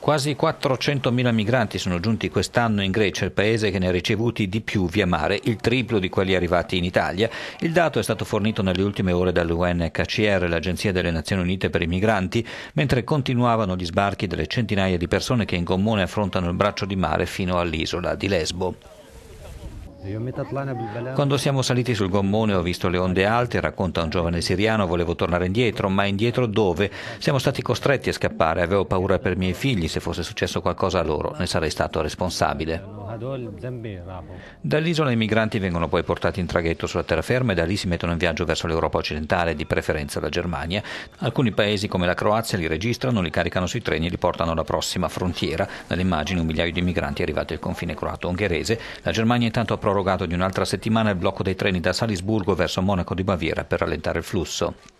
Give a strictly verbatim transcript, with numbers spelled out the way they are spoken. Quasi quattrocentomila migranti sono giunti quest'anno in Grecia, il paese che ne ha ricevuti di più via mare, il triplo di quelli arrivati in Italia. Il dato è stato fornito nelle ultime ore dall'U N H C R, l'Agenzia delle Nazioni Unite per i Migranti, mentre continuavano gli sbarchi delle centinaia di persone che in gommone affrontano il braccio di mare fino all'isola di Lesbo. Quando siamo saliti sul gommone ho visto le onde alte, racconta un giovane siriano, volevo tornare indietro, ma indietro dove? Siamo stati costretti a scappare, avevo paura per i miei figli, se fosse successo qualcosa a loro ne sarei stato responsabile. Dall'isola i migranti vengono poi portati in traghetto sulla terraferma e da lì si mettono in viaggio verso l'Europa occidentale, di preferenza la Germania. Alcuni paesi come la Croazia li registrano, li caricano sui treni e li portano alla prossima frontiera. Dalle immagini un migliaio di migranti arrivati al confine croato-ungherese. La Germania intanto ha prorogato di un'altra settimana il blocco dei treni da Salisburgo verso Monaco di Baviera per rallentare il flusso.